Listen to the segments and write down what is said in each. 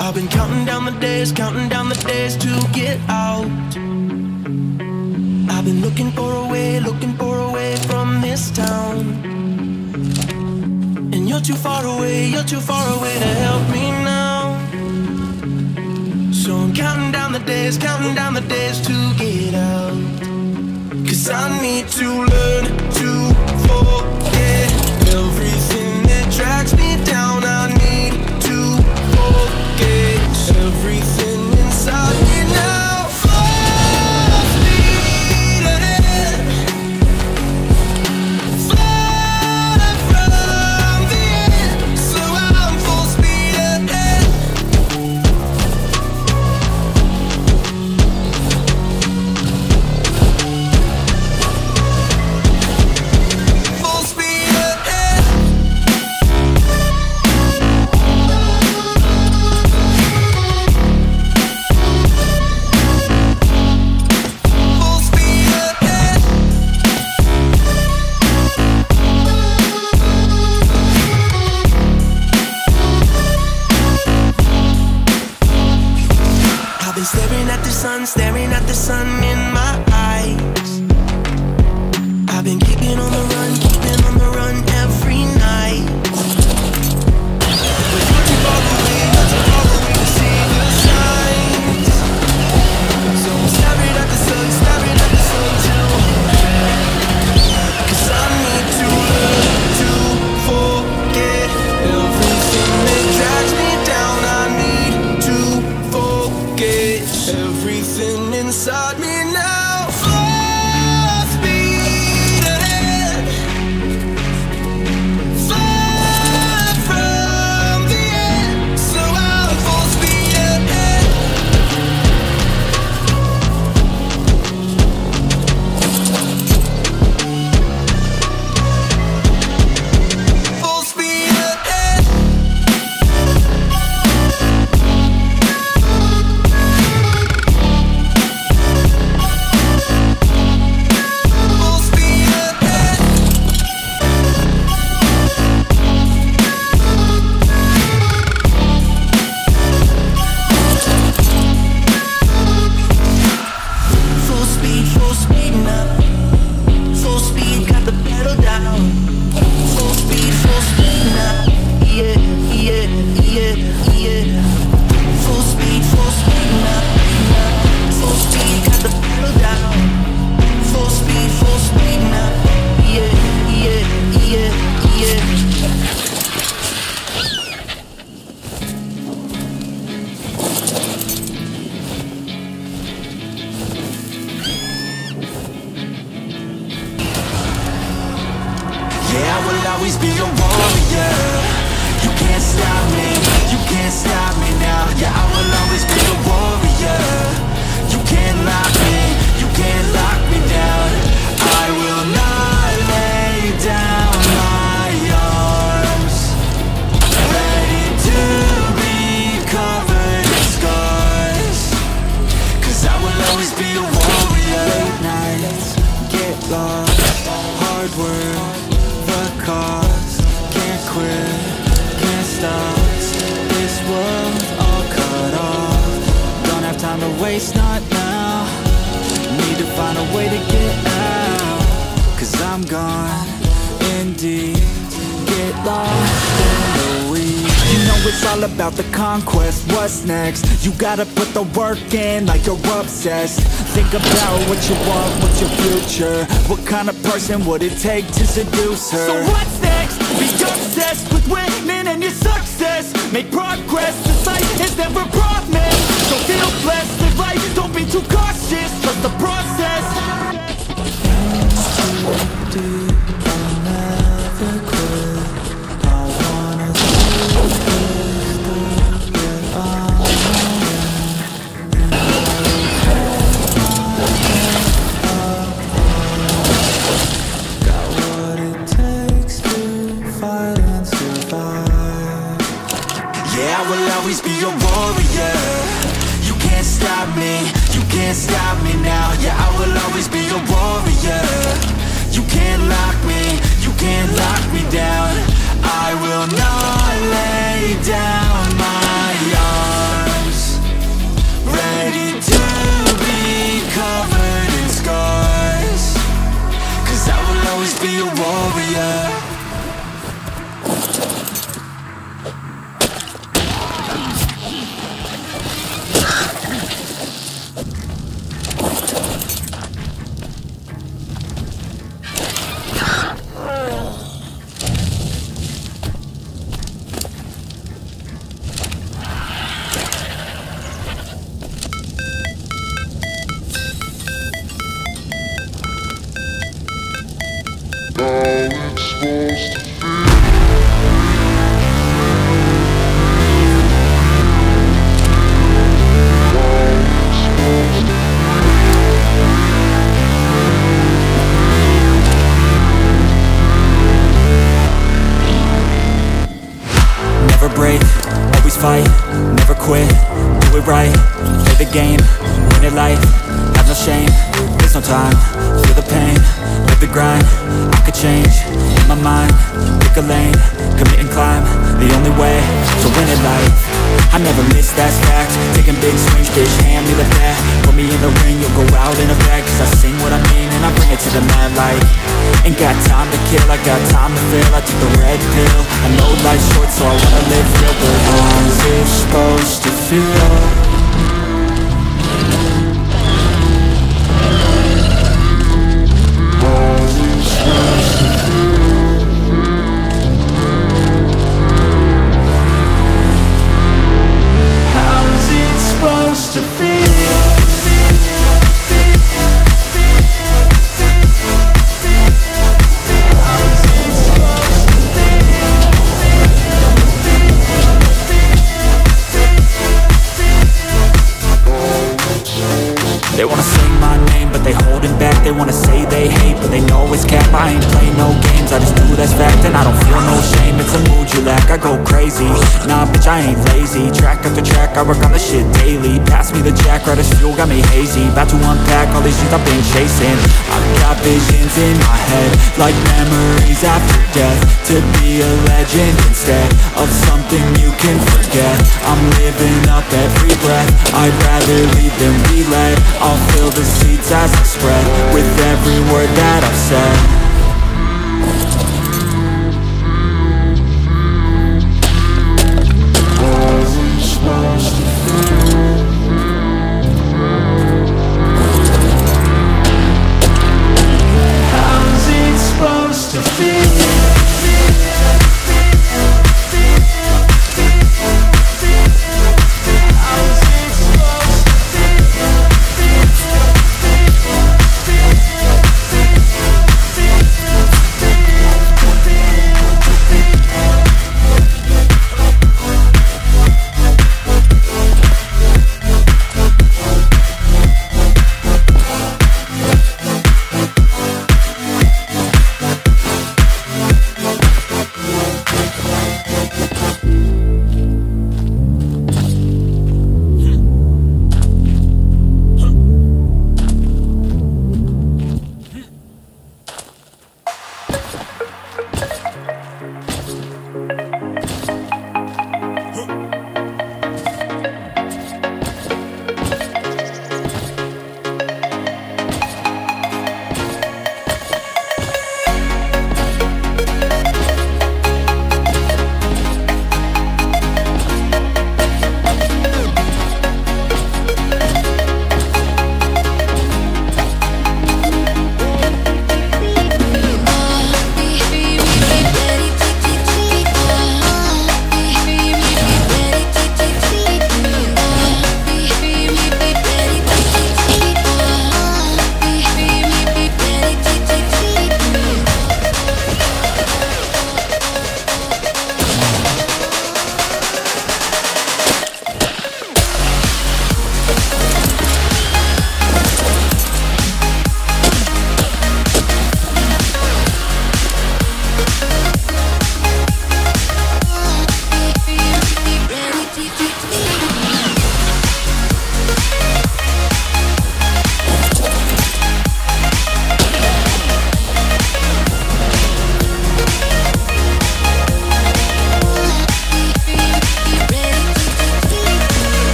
I've been counting down the days to get out. I've been looking for a way from this town. And you're too far away to help me now. So I'm counting down the days to get out. 'Cause I need to learn to forget everything that drags me down. I need to forget everything inside me now falls needed. Far from the end, so I'm full speed ahead. Full speed ahead. Staring at the sun in my eyes. I've been keeping on the run every night. But you're too far away to see the signs. So I'm staring at the sun till I'm 'cause I need to learn to forget everything that drags me down. I need to forget everything inside me. always be a warrior. You can't stop me, you can't stop me now. Yeah, I will always be a warrior. You can't lock me, you can't lock me down. I will not lay down my arms, ready to be covered in scars, 'cause I will always be a warrior. Late nights, get lost, hard work, the cause, can't quit, can't stop, this world all cut off. Don't have time to waste, not now, need to find a way to get out, 'cause I'm gone, indeed, get lost in the weeds. You know it's all about the conquest, what's next? You gotta put the work in like you're obsessed. Think about what you want, what's your future? What kind of person would it take to seduce her? So what's next? Be obsessed with winning and your success. Make progress, this life is never promised. So feel blessed, live life, don't be too cautious. Trust the process.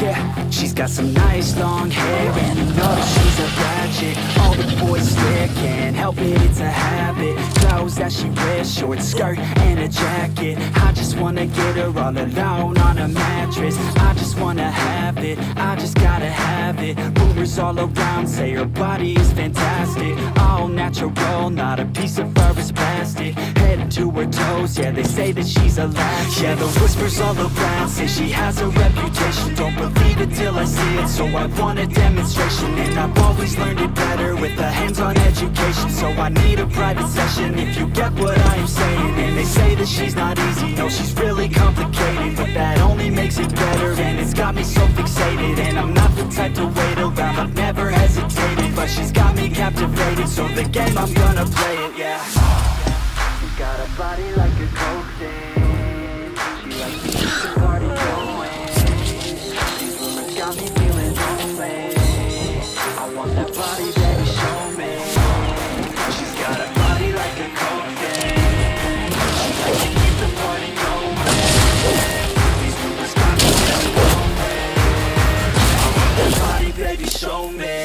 yeah. She's got some nice long hair, and you know she's a bad chick. All the boys stare, can't help it, it's a habit. Clothes that she wears, short skirt and a jacket. I just wanna get her all alone on a mattress. I just wanna have it, I just gotta have it. Rumors all around say her body is fantastic. All natural, not a piece of fur is plastic. Head to her toes, yeah, they say that she's a latch. Yeah, the whispers all around say she has a reputation. Don't believe it till I see it, so I want a demonstration. And I've always learned it better with a hands-on education. So I need a private session if you get what I am saying. And they say that she's not easy, no, she's really complicated. But that only makes it better, and it's got me so fixated. And I'm not the type to wait around, I've never hesitated. But she's got me captivated, so the game, I'm gonna play it, yeah. She got a body like a coke thing. She likes to keep the party going. These rumors got me feeling lonely. I want that body, baby, show me. She's got a body like a coke thing. She likes to keep the party going. These rumors got me feeling lonely. I want that body, baby, show me.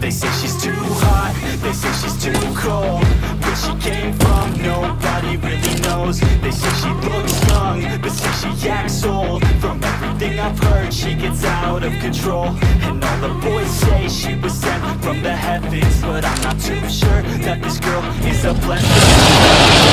they say she's too hot, they say she's too cold. Where she came from, nobody really knows. They say she looks young, but say she acts old. From everything I've heard, she gets out of control. And all the boys say she was sent from the heavens, but I'm not too sure that this girl is a blessing.